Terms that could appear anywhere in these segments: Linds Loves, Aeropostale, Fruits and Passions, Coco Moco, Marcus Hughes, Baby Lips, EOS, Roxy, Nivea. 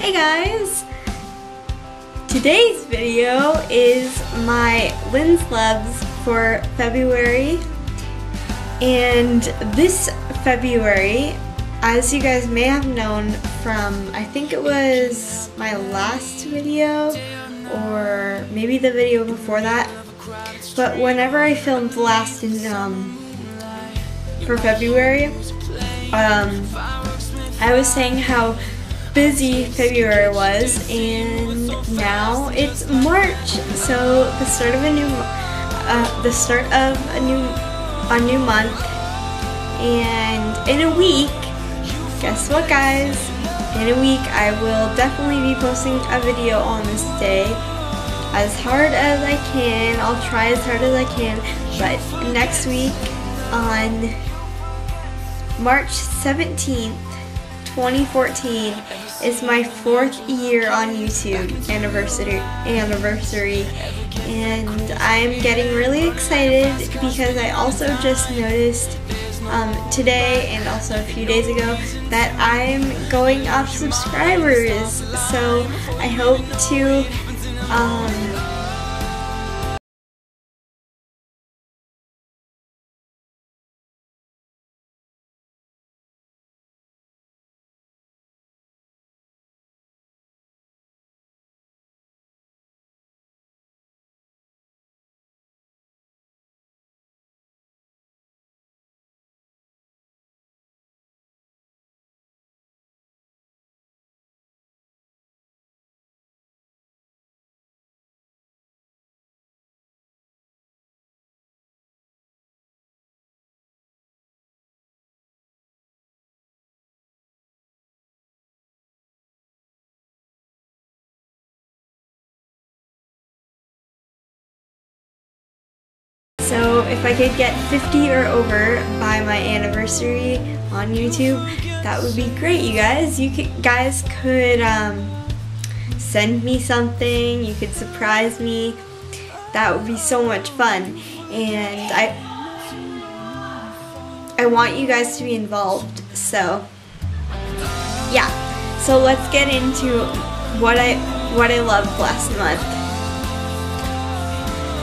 Hey guys! Today's video is my Linds Loves for February, and this February, as you guys may have known from, I think it was my last video or maybe the video before that, but whenever I filmed last in for February, I was saying how busy February was, and now it's March, so the start of a new month, and in a week, guess what guys, in a week I will definitely be posting a video on this day. As hard as I can, I'll try as hard as I can, but next week on March 17th, 2014 is my 4th year on YouTube anniversary, and I'm getting really excited because I also just noticed today and also a few days ago that I'm going up subscribers, so I hope to So if I could get 50 or over by my anniversary on YouTube, that would be great, you guys. You guys could send me something, you could surprise me. That would be so much fun. And I want you guys to be involved. So yeah. So let's get into what I loved last month.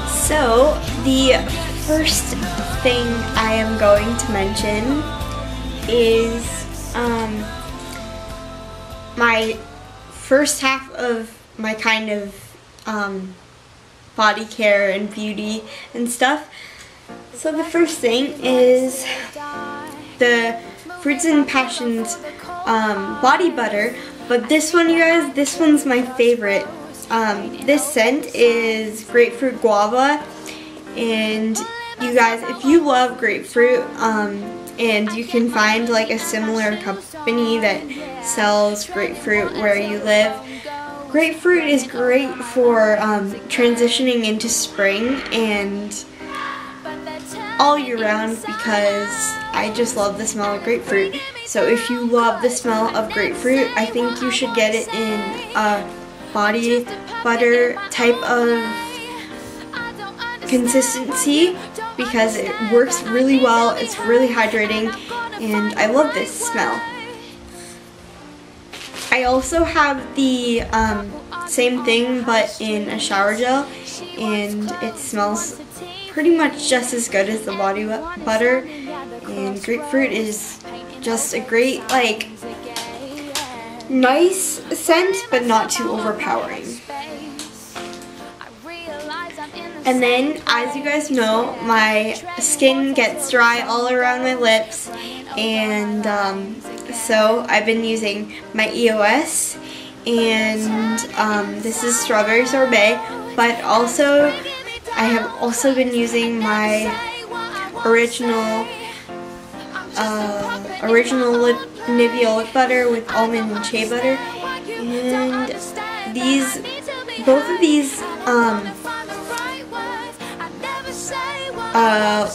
So, the first thing I am going to mention is my first half of my kind of body care and beauty and stuff. So the first thing is the Fruits and Passions body butter, but this one, you guys, this one's my favorite. This scent is grapefruit guava, and you guys, if you love grapefruit, and you can find like a similar company that sells grapefruit where you live. Grapefruit is great for transitioning into spring and all year round, because I just love the smell of grapefruit. So if you love the smell of grapefruit, I think you should get it in body butter type of consistency, because it works really well, it's really hydrating, and I love this smell. I also have the same thing but in a shower gel, and it smells pretty much just as good as the body butter, and grapefruit is just a great, like, nice scent, but not too overpowering. And then, as you guys know, my skin gets dry all around my lips, and so I've been using my EOS, and this is strawberry sorbet, but also I have also been using my original Nivea lip butter with almond and shea butter, and these, both of these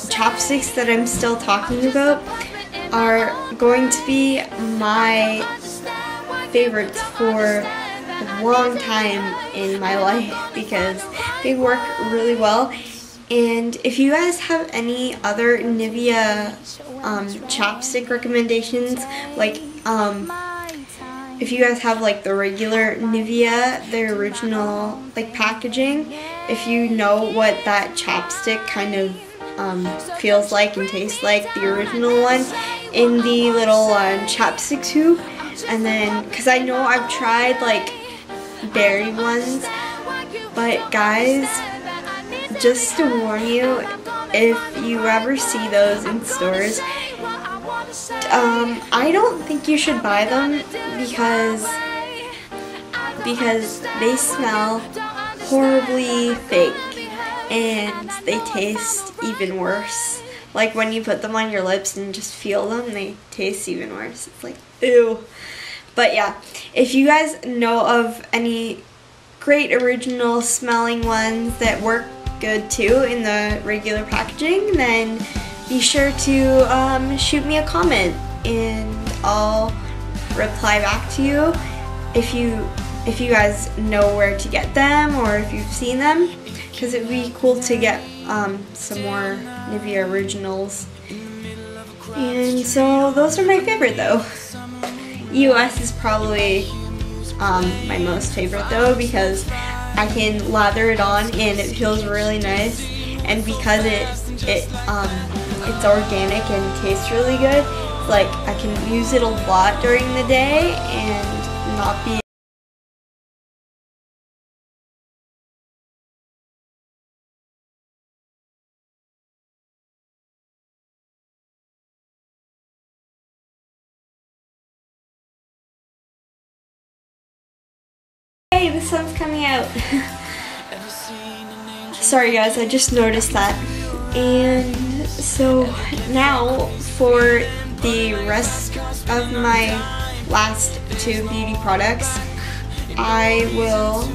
chopsticks that I'm still talking about are going to be my favorites for a long time in my life, because they work really well. And if you guys have any other Nivea chapstick recommendations, like If you guys have like the regular Nivea, their original like packaging, if you know what that chapstick kind of feels like and tastes like, the original one, in the little chapstick tube. And then, because I know I've tried like berry ones, but guys, just to warn you, if you ever see those in stores, I don't think you should buy them because they smell horribly fake and they taste even worse. Like when you put them on your lips and just feel them, they taste even worse. It's like, ew. But yeah, if you guys know of any great original smelling ones that work good too in the regular packaging, then be sure to shoot me a comment and I'll reply back to you if you guys know where to get them or if you've seen them, because it'd be cool to get some more Nivea originals. And so those are my favorite though. EOS is probably my most favorite though, because I can lather it on and it feels really nice, and because it's organic and tastes really good, like I can use it a lot during the day and not be hey, the sun's coming out. Sorry guys, I just noticed that. And so now for the rest of my last two beauty products, I will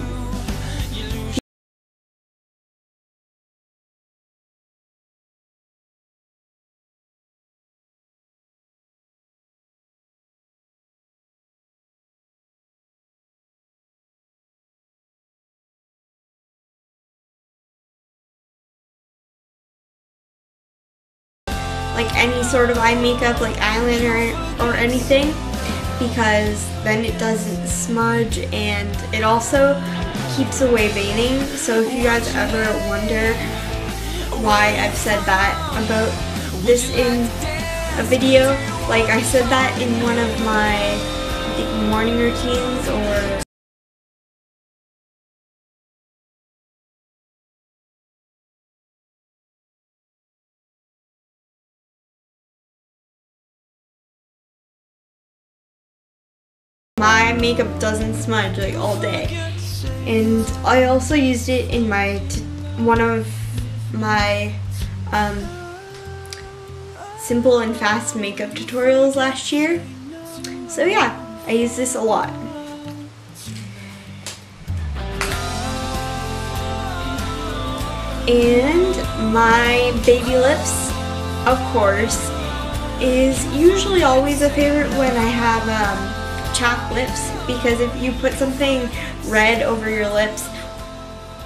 like any sort of eye makeup, like eyeliner or anything, because then it doesn't smudge and it also keeps away veining. So if you guys ever wonder why I've said that about this in a video, like I said that in one of my morning routines or my makeup doesn't smudge like all day. And I also used it in my one of my simple and fast makeup tutorials last year. So yeah, I use this a lot. And my baby lips, of course, is usually always a favorite when I have chapped lips, because if you put something red over your lips,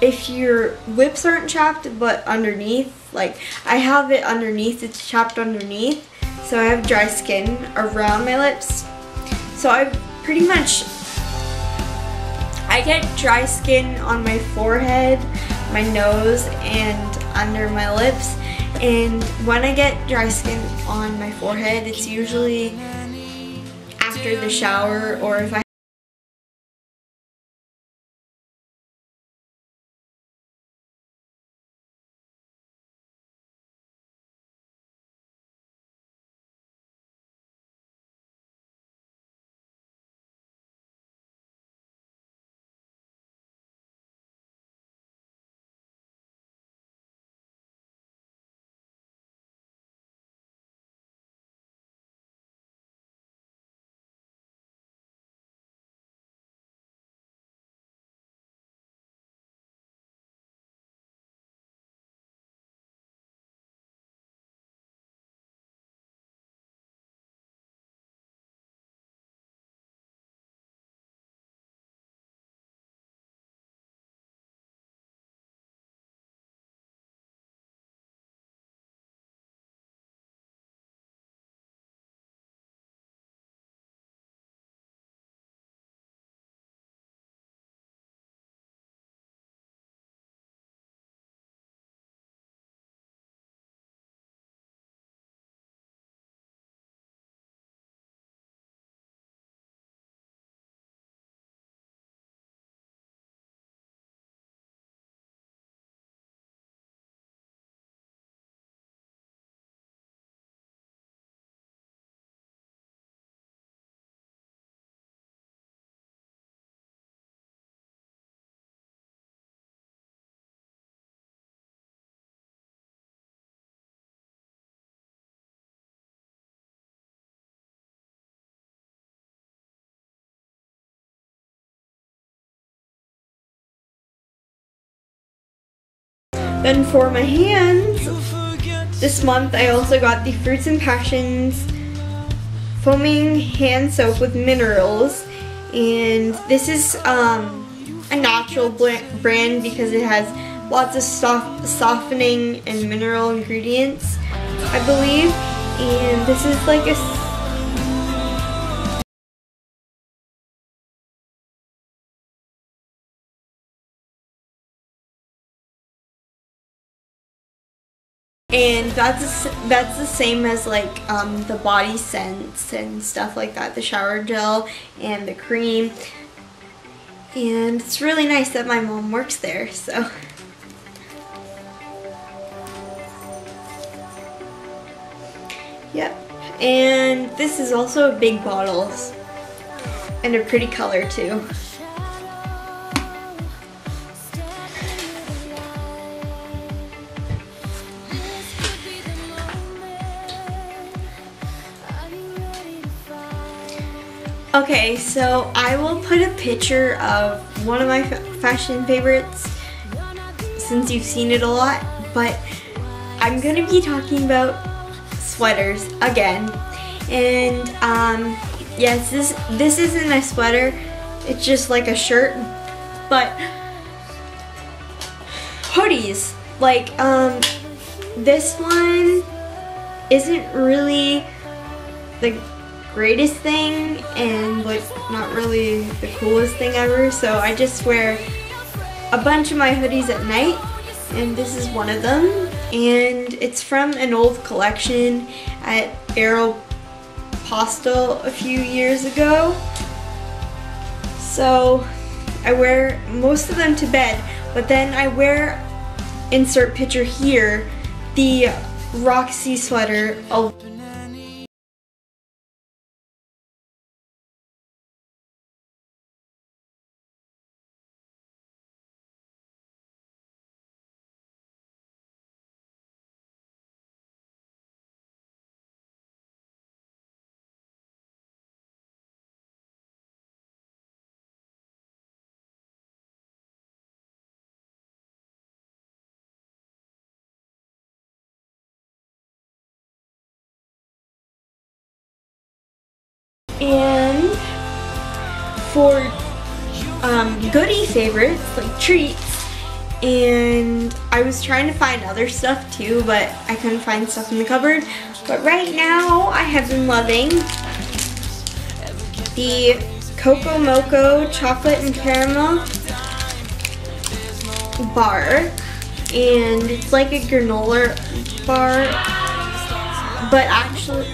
if your lips aren't chapped but underneath, like I have it underneath, it's chapped underneath, so I have dry skin around my lips, so I get dry skin on my forehead, my nose, and under my lips. And when I get dry skin on my forehead, it's usually after the shower, or if I Then for my hands, this month I also got the Fruits and Passions foaming hand soap with minerals, and this is a natural brand because it has lots of softening and mineral ingredients, I believe, and this is like a that's the same as like the body scents and stuff like that, the shower gel and the cream. And it's really nice that my mom works there, so. Yep, and this is also a big bottle and a pretty color too. Okay, so I will put a picture of one of my fashion favorites since you've seen it a lot, but I'm going to be talking about sweaters again. And yes, this isn't a sweater, it's just like a shirt, but hoodies, like this one isn't really the greatest thing and like not really the coolest thing ever, so I just wear a bunch of my hoodies at night, and this is one of them, and it's from an old collection at Aeropostale a few years ago. So I wear most of them to bed, but then I wear, insert picture here, the Roxy sweater a And for goodie favorites, like treats, and I was trying to find other stuff too, but I couldn't find stuff in the cupboard. But right now, I have been loving the Coco Moco chocolate and caramel bar, and it's like a granola bar, but actually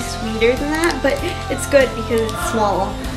sweeter than that, but it's good because it's small.